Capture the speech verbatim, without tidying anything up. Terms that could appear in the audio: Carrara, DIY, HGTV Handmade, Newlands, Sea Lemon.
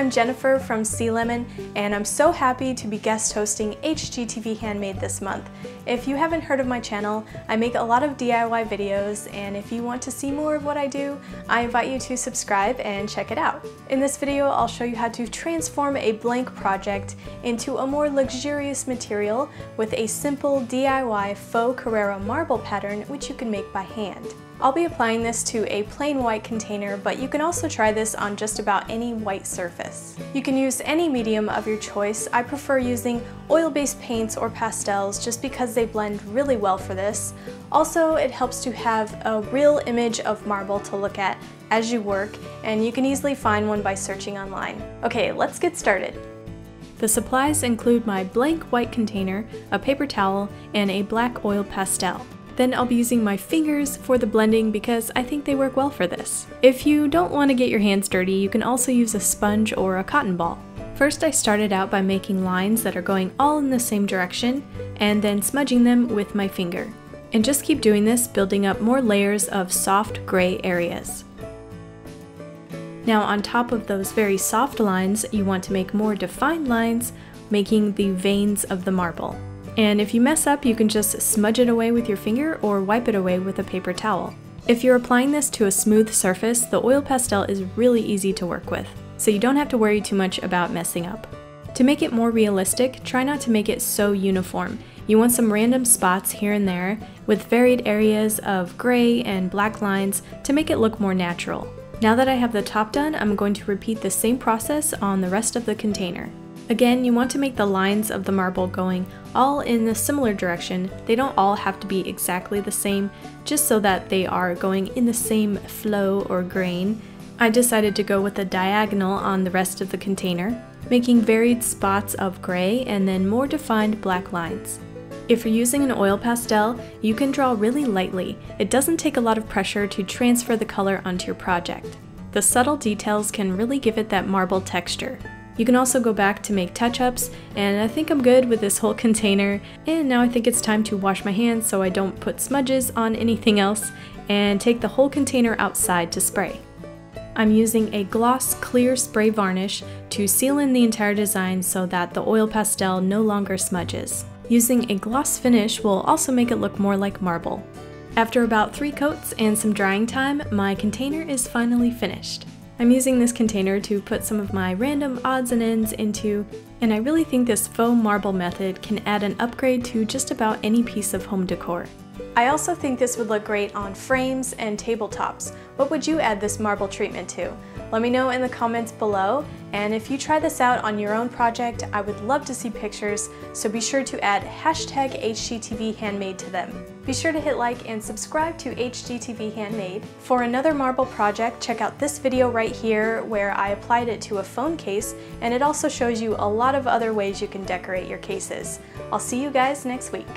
I'm Jennifer from Sea Lemon, and I'm so happy to be guest hosting H G T V Handmade this month. If you haven't heard of my channel, I make a lot of D I Y videos, and if you want to see more of what I do, I invite you to subscribe and check it out. In this video, I'll show you how to transform a blank project into a more luxurious material with a simple D I Y faux Carrara marble pattern, which you can make by hand. I'll be applying this to a plain white container, but you can also try this on just about any white surface. You can use any medium of your choice. I prefer using oil-based paints or pastels just because they blend really well for this. Also, it helps to have a real image of marble to look at as you work, and you can easily find one by searching online. Okay, let's get started. The supplies include my blank white container, a paper towel, and a black oil pastel. Then I'll be using my fingers for the blending because I think they work well for this. If you don't want to get your hands dirty, you can also use a sponge or a cotton ball. First, I started out by making lines that are going all in the same direction and then smudging them with my finger. And just keep doing this, building up more layers of soft gray areas. Now, on top of those very soft lines, you want to make more defined lines, making the veins of the marble. And if you mess up, you can just smudge it away with your finger or wipe it away with a paper towel. If you're applying this to a smooth surface, the oil pastel is really easy to work with, so you don't have to worry too much about messing up. To make it more realistic, try not to make it so uniform. You want some random spots here and there with varied areas of gray and black lines to make it look more natural. Now that I have the top done, I'm going to repeat the same process on the rest of the container. Again, you want to make the lines of the marble going all in a similar direction. They don't all have to be exactly the same, just so that they are going in the same flow or grain. I decided to go with a diagonal on the rest of the container, making varied spots of gray and then more defined black lines. If you're using an oil pastel, you can draw really lightly. It doesn't take a lot of pressure to transfer the color onto your project. The subtle details can really give it that marble texture. You can also go back to make touch-ups, and I think I'm good with this whole container. And now I think it's time to wash my hands so I don't put smudges on anything else, and take the whole container outside to spray. I'm using a gloss clear spray varnish to seal in the entire design so that the oil pastel no longer smudges. Using a gloss finish will also make it look more like marble. After about three coats and some drying time, my container is finally finished. I'm using this container to put some of my random odds and ends into, and I really think this faux marble method can add an upgrade to just about any piece of home decor. I also think this would look great on frames and tabletops. What would you add this marble treatment to? Let me know in the comments below, and if you try this out on your own project, I would love to see pictures, so be sure to add hashtag H G T V Handmade to them. Be sure to hit like and subscribe to H G T V Handmade. For another marble project, check out this video right here where I applied it to a phone case, and it also shows you a lot of other ways you can decorate your cases. I'll see you guys next week.